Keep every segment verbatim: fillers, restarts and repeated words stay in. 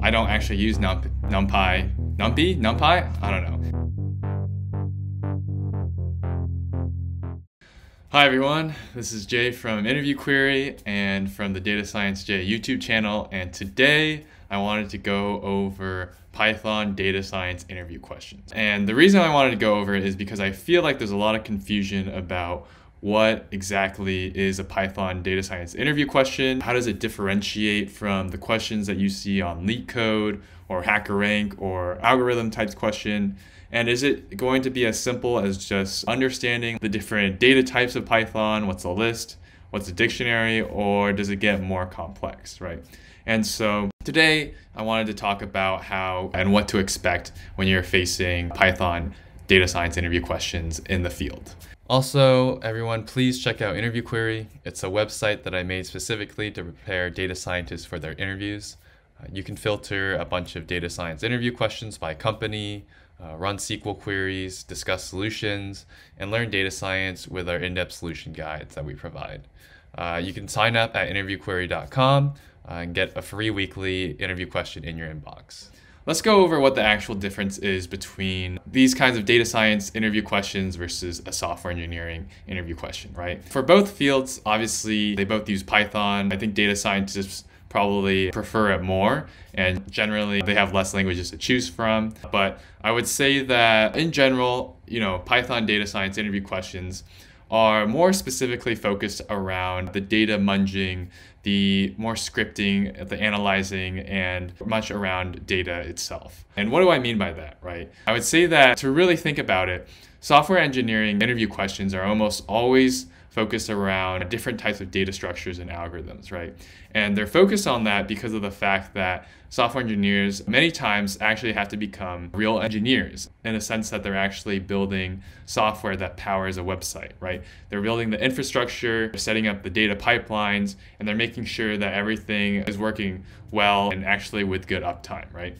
I don't actually use num NumPy, NumPy, NumPy, I don't know. Hi everyone, this is Jay from Interview Query and from the Data Science Jay YouTube channel, and today I wanted to go over Python data science interview questions. And the reason I wanted to go over it is because I feel like there's a lot of confusion about what exactly is a Python data science interview question? How does it differentiate from the questions that you see on LeetCode or HackerRank or algorithm types question? And is it going to be as simple as just understanding the different data types of Python? What's a list? What's a dictionary? Or does it get more complex, right? And so today I wanted to talk about how and what to expect when you're facing Python data science interview questions in the field. Also, everyone, please check out Interview Query. It's a website that I made specifically to prepare data scientists for their interviews. Uh, you can filter a bunch of data science interview questions by company, uh, run S Q L queries, discuss solutions, and learn data science with our in-depth solution guides that we provide. Uh, you can sign up at interview query dot com uh, and get a free weekly interview question in your inbox. Let's go over what the actual difference is between these kinds of data science interview questions versus a software engineering interview question, right? For both fields, obviously, they both use Python. I think data scientists probably prefer it more, and generally they have less languages to choose from. But I would say that in general, you know, Python data science interview questions are more specifically focused around the data munging, the more scripting, the analyzing, and much around data itself. And what do I mean by that, right? I would say that to really think about it, software engineering interview questions are almost always focused around different types of data structures and algorithms, right? And they're focused on that because of the fact that software engineers many times actually have to become real engineers in a sense that they're actually building software that powers a website, right? They're building the infrastructure, they're setting up the data pipelines, and they're making sure that everything is working well and actually with good uptime, right?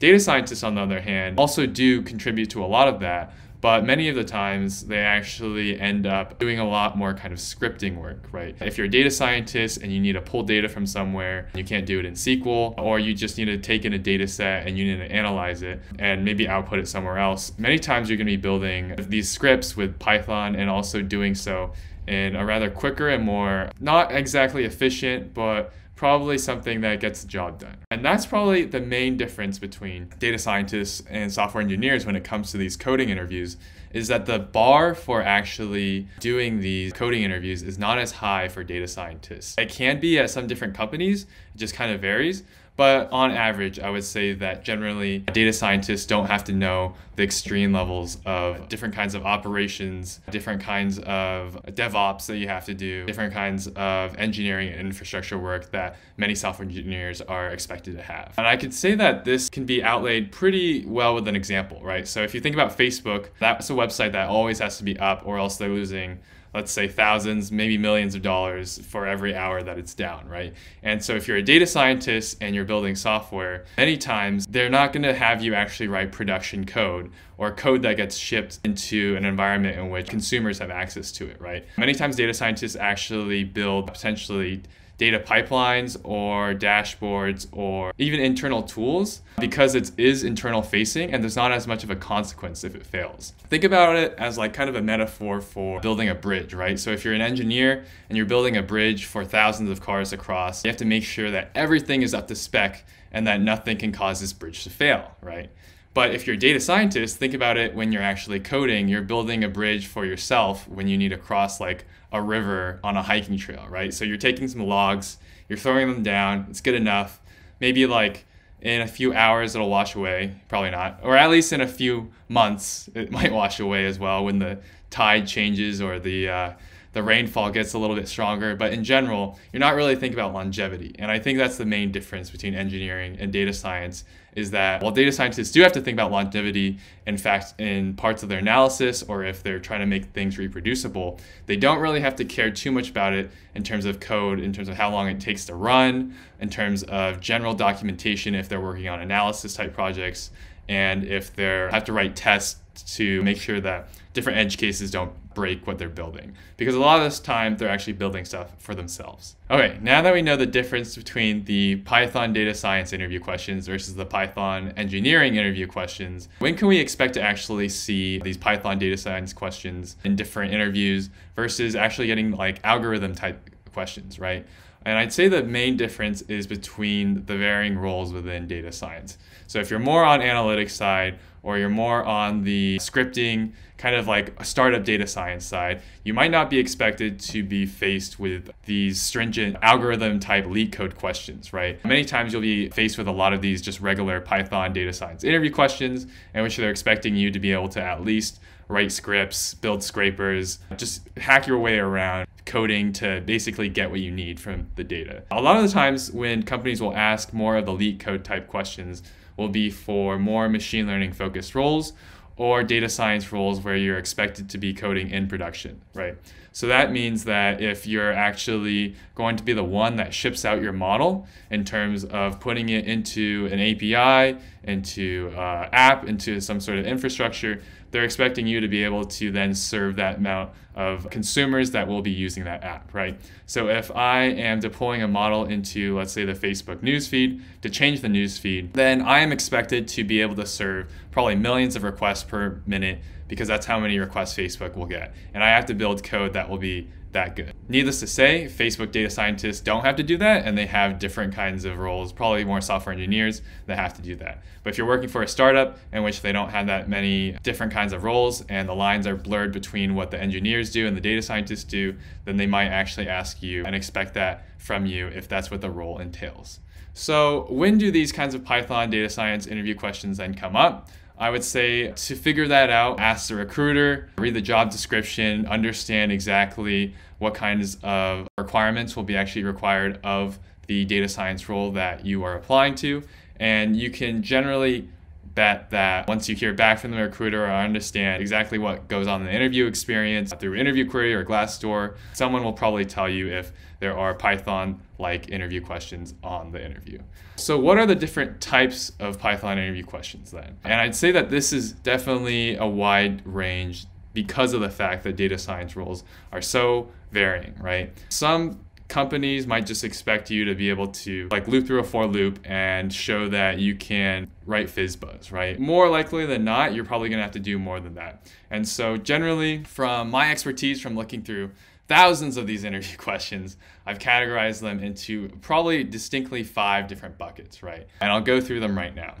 Data scientists, on the other hand, also do contribute to a lot of that, but many of the times they actually end up doing a lot more kind of scripting work, right? If you're a data scientist and you need to pull data from somewhere, you can't do it in S Q L, or you just need to take in a data set and you need to analyze it and maybe output it somewhere else. Many times you're gonna be building these scripts with Python and also doing so in a rather quicker and more, not exactly efficient, but probably something that gets the job done. And that's probably the main difference between data scientists and software engineers when it comes to these coding interviews, is that the bar for actually doing these coding interviews is not as high for data scientists. It can be at some different companies, it just kind of varies. But on average, I would say that generally data scientists don't have to know the extreme levels of different kinds of operations, different kinds of DevOps that you have to do, different kinds of engineering and infrastructure work that many software engineers are expected to have. And I could say that this can be outlaid pretty well with an example, right? So if you think about Facebook, that's a website that always has to be up, or else they're losing, let's say, thousands, maybe millions of dollars for every hour that it's down, right? And so if you're a data scientist and you're building software, many times they're not gonna have you actually write production code or code that gets shipped into an environment in which consumers have access to it, right? Many times data scientists actually build potentially data pipelines or dashboards or even internal tools because it is internal facing and there's not as much of a consequence if it fails. Think about it as like kind of a metaphor for building a bridge, right? So if you're an engineer and you're building a bridge for thousands of cars across, you have to make sure that everything is up to spec and that nothing can cause this bridge to fail, right? But if you're a data scientist, think about it when you're actually coding, you're building a bridge for yourself when you need to cross like a river on a hiking trail, right? So you're taking some logs, you're throwing them down, it's good enough. Maybe like in a few hours it'll wash away, probably not. Or at least in a few months, it might wash away as well when the tide changes or the, uh, the rainfall gets a little bit stronger, but in general, you're not really thinking about longevity. And I think that's the main difference between engineering and data science, is that while data scientists do have to think about longevity, in fact, in parts of their analysis, or if they're trying to make things reproducible, they don't really have to care too much about it in terms of code, in terms of how long it takes to run, in terms of general documentation if they're working on analysis type projects, and if they have to write tests to make sure that different edge cases don't break what they're building, because a lot of this time they're actually building stuff for themselves. Okay, now that we know the difference between the Python data science interview questions versus the Python engineering interview questions, when can we expect to actually see these Python data science questions in different interviews versus actually getting like algorithm type questions, right? And I'd say the main difference is between the varying roles within data science. So if you're more on analytics side, or you're more on the scripting, kind of like a startup data science side, you might not be expected to be faced with these stringent algorithm type LeetCode questions, right? Many times you'll be faced with a lot of these just regular Python data science interview questions in which they're expecting you to be able to at least write scripts, build scrapers, just hack your way around coding to basically get what you need from the data. A lot of the times when companies will ask more of the LeetCode type questions will be for more machine learning focused roles or data science roles where you're expected to be coding in production, right? So that means that if you're actually going to be the one that ships out your model in terms of putting it into an A P I, into uh, app, into some sort of infrastructure, they're expecting you to be able to then serve that amount of consumers that will be using that app, right? So if I am deploying a model into, let's say, the Facebook newsfeed to change the newsfeed, then I am expected to be able to serve probably millions of requests per minute, because that's how many requests Facebook will get. And I have to build code that will be that good. Needless to say, Facebook data scientists don't have to do that, and they have different kinds of roles, probably more software engineers that have to do that. But if you're working for a startup in which they don't have that many different kinds of roles and the lines are blurred between what the engineers do and the data scientists do, then they might actually ask you and expect that from you if that's what the role entails. So when do these kinds of Python data science interview questions then come up? I would say to figure that out, ask the recruiter, read the job description, understand exactly what kinds of requirements will be actually required of the data science role that you are applying to. And you can generally bet that once you hear back from the recruiter or understand exactly what goes on in the interview experience through Interview Query or Glassdoor, someone will probably tell you if there are Python-like interview questions on the interview. So what are the different types of Python interview questions then? And I'd say that this is definitely a wide range because of the fact that data science roles are so varying, right? Some companies might just expect you to be able to like loop through a for loop and show that you can write FizzBuzz, right? More likely than not, you're probably gonna have to do more than that. And so generally, from my expertise from looking through thousands of these interview questions, I've categorized them into probably distinctly five different buckets, right? And I'll go through them right now.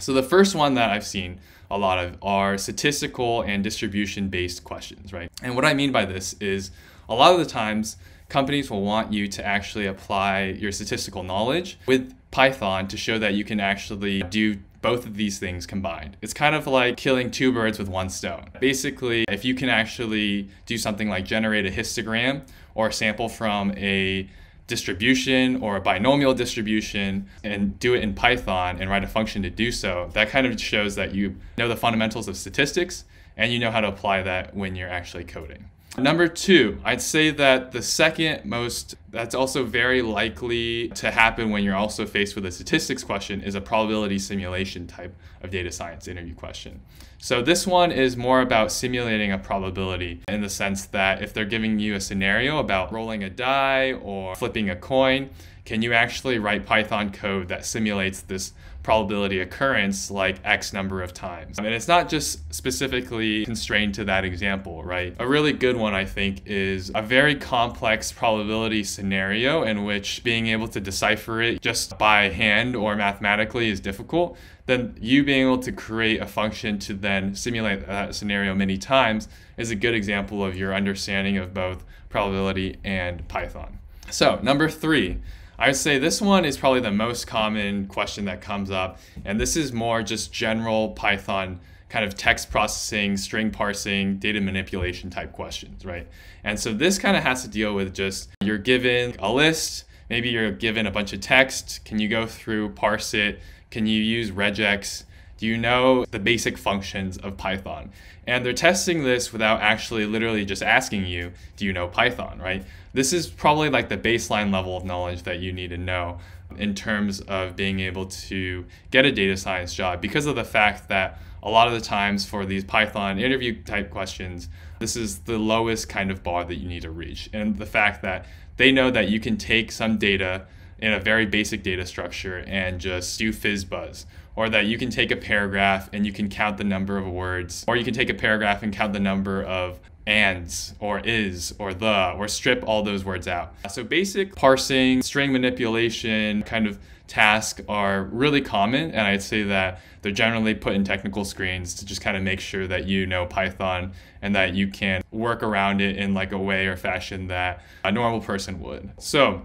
So the first one that I've seen a lot of are statistical and distribution-based questions, right? And what I mean by this is a lot of the times, companies will want you to actually apply your statistical knowledge with Python to show that you can actually do both of these things combined. It's kind of like killing two birds with one stone. Basically, if you can actually do something like generate a histogram or a sample from a distribution or a binomial distribution and do it in Python and write a function to do so, that kind of shows that you know the fundamentals of statistics and you know how to apply that when you're actually coding. Number two, I'd say that the second most, that's also very likely to happen when you're also faced with a statistics question, is a probability simulation type of data science interview question. So this one is more about simulating a probability in the sense that if they're giving you a scenario about rolling a die or flipping a coin, can you actually write Python code that simulates this probability occurrence like X number of times? I mean, it's not just specifically constrained to that example, right? A really good one, I think, is a very complex probability scenario in which being able to decipher it just by hand or mathematically is difficult. Then you being able to create a function to then simulate that scenario many times is a good example of your understanding of both probability and Python. So number three, I would say this one is probably the most common question that comes up, and this is more just general Python kind of text processing, string parsing, data manipulation type questions, right? And so this kind of has to deal with just you're given a list, maybe you're given a bunch of text, can you go through, parse it, can you use regex? Do you know the basic functions of Python? And they're testing this without actually literally just asking you, do you know Python, right? This is probably like the baseline level of knowledge that you need to know in terms of being able to get a data science job, because of the fact that a lot of the times for these Python interview type questions, This is the lowest kind of bar that you need to reach. And the fact that they know that you can take some data in a very basic data structure and just do fizzbuzz, or that you can take a paragraph and you can count the number of words, or you can take a paragraph and count the number of ands or is or the, or strip all those words out. So basic parsing, string manipulation kind of tasks are really common, and I'd say that they're generally put in technical screens to just kind of make sure that you know Python and that you can work around it in like a way or fashion that a normal person would. So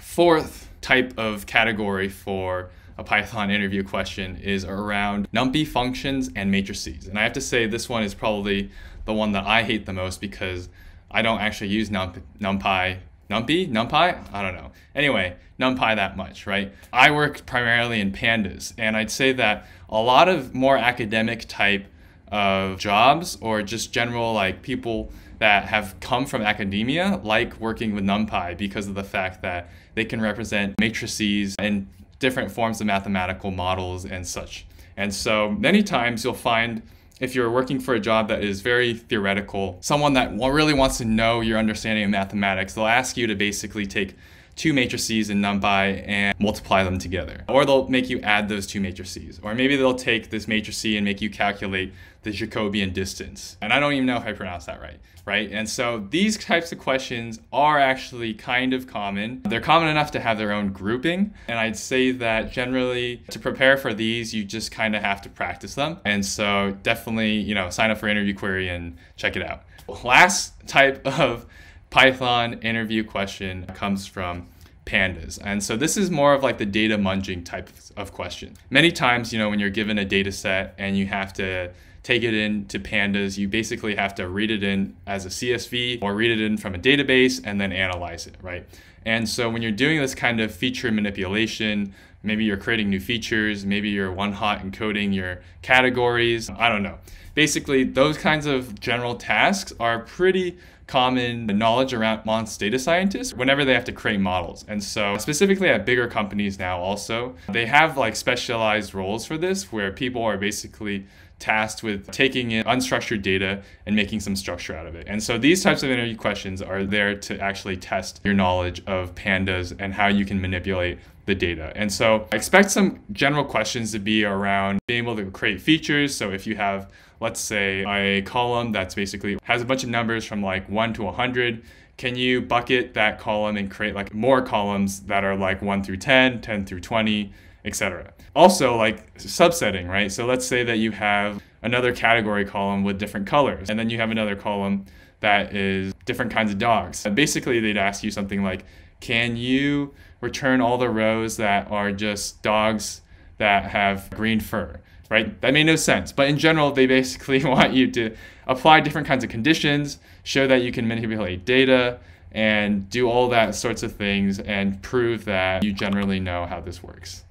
fourth type of category for a Python interview question is around NumPy functions and matrices. And I have to say this one is probably the one that I hate the most, because I don't actually use num NumPy, NumPy, NumPy? I don't know. Anyway, NumPy that much, right? I work primarily in pandas, and I'd say that a lot of more academic type of jobs, or just general like people that have come from academia, like working with NumPy because of the fact that they can represent matrices and different forms of mathematical models and such. And so many times you'll find, if you're working for a job that is very theoretical, someone that really wants to know your understanding of mathematics, they'll ask you to basically take two matrices in NumPy and multiply them together. Or they'll make you add those two matrices. Or maybe they'll take this matrix and make you calculate the Jacobian distance. And I don't even know if I pronounced that right, right? And so these types of questions are actually kind of common. They're common enough to have their own grouping. And I'd say that generally to prepare for these, you just kind of have to practice them. And so definitely, you know, sign up for Interview Query and check it out. Last type of Python interview question comes from pandas. And so this is more of like the data munging type of question. Many times, you know, when you're given a data set and you have to take it into pandas, you basically have to read it in as a C S V or read it in from a database and then analyze it, right? And so when you're doing this kind of feature manipulation, maybe you're creating new features, maybe you're one-hot encoding your categories, I don't know. Basically, those kinds of general tasks are pretty common knowledge around amongst data scientists whenever they have to create models. And so specifically at bigger companies now also, they have like specialized roles for this, where people are basically tasked with taking in unstructured data and making some structure out of it. And so these types of interview questions are there to actually test your knowledge of pandas and how you can manipulate the data. And so I expect some general questions to be around being able to create features. So if you have, let's say, a column that's basically has a bunch of numbers from like one to one hundred, can you bucket that column and create like more columns that are like one through ten, ten through twenty, et cetera. Also, like subsetting, right? So let's say that you have another category column with different colors, and then you have another column that is different kinds of dogs. And basically, they'd ask you something like, can you return all the rows that are just dogs that have green fur, right? That made no sense. But in general, they basically want you to apply different kinds of conditions, show that you can manipulate data, and do all that sorts of things and prove that you generally know how this works.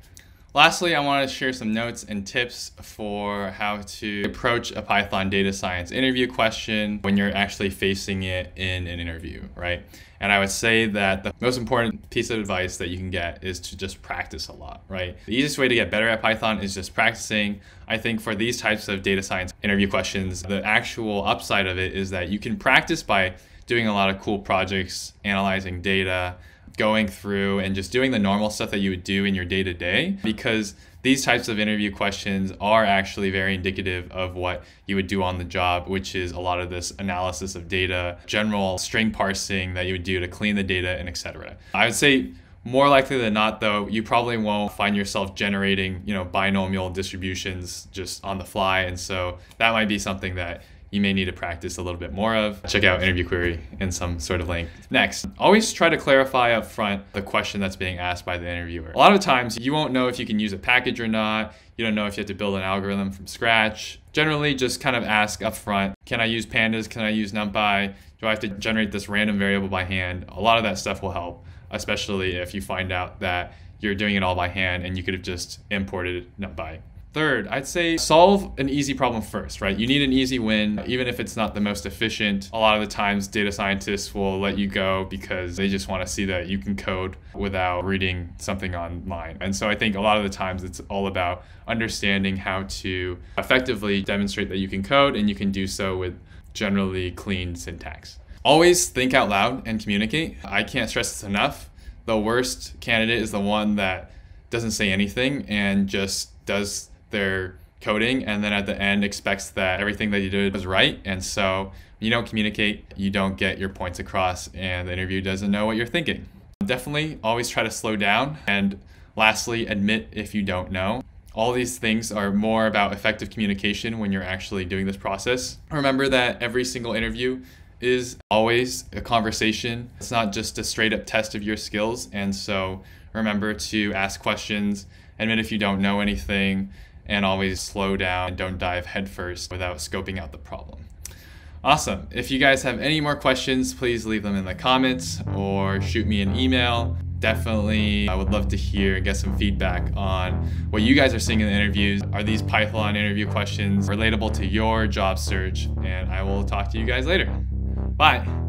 Lastly, I want to share some notes and tips for how to approach a Python data science interview question when you're actually facing it in an interview, right? And I would say that the most important piece of advice that you can get is to just practice a lot, right? The easiest way to get better at Python is just practicing. I think for these types of data science interview questions, the actual upside of it is that you can practice by doing a lot of cool projects, analyzing data, going through and just doing the normal stuff that you would do in your day-to-day, because these types of interview questions are actually very indicative of what you would do on the job, which is a lot of this analysis of data, general string parsing that you would do to clean the data, and et cetera. I would say more likely than not, though, you probably won't find yourself generating, you know, binomial distributions just on the fly, and so that might be something that you may need to practice a little bit more of. Check out Interview Query in some sort of link. Next, always try to clarify up front the question that's being asked by the interviewer. A lot of times you won't know if you can use a package or not. You don't know if you have to build an algorithm from scratch. Generally, just kind of ask up front, can I use pandas? Can I use NumPy? Do I have to generate this random variable by hand? A lot of that stuff will help, especially if you find out that you're doing it all by hand and you could have just imported NumPy. Third, I'd say solve an easy problem first, right? You need an easy win, even if it's not the most efficient. A lot of the times data scientists will let you go because they just want to see that you can code without reading something online. And so I think a lot of the times it's all about understanding how to effectively demonstrate that you can code, and you can do so with generally clean syntax. Always think out loud and communicate. I can't stress this enough. The worst candidate is the one that doesn't say anything and just does their coding and then at the end expects that everything that you did was right. And so you don't communicate, you don't get your points across, and the interviewer doesn't know what you're thinking. Definitely always try to slow down. And lastly, admit if you don't know. All these things are more about effective communication when you're actually doing this process. Remember that every single interview is always a conversation. It's not just a straight up test of your skills. And so remember to ask questions, admit if you don't know anything, and always slow down and don't dive headfirst without scoping out the problem. Awesome. If you guys have any more questions, please leave them in the comments or shoot me an email. Definitely, I would love to hear and get some feedback on what you guys are seeing in the interviews. Are these Python interview questions relatable to your job search? And I will talk to you guys later. Bye.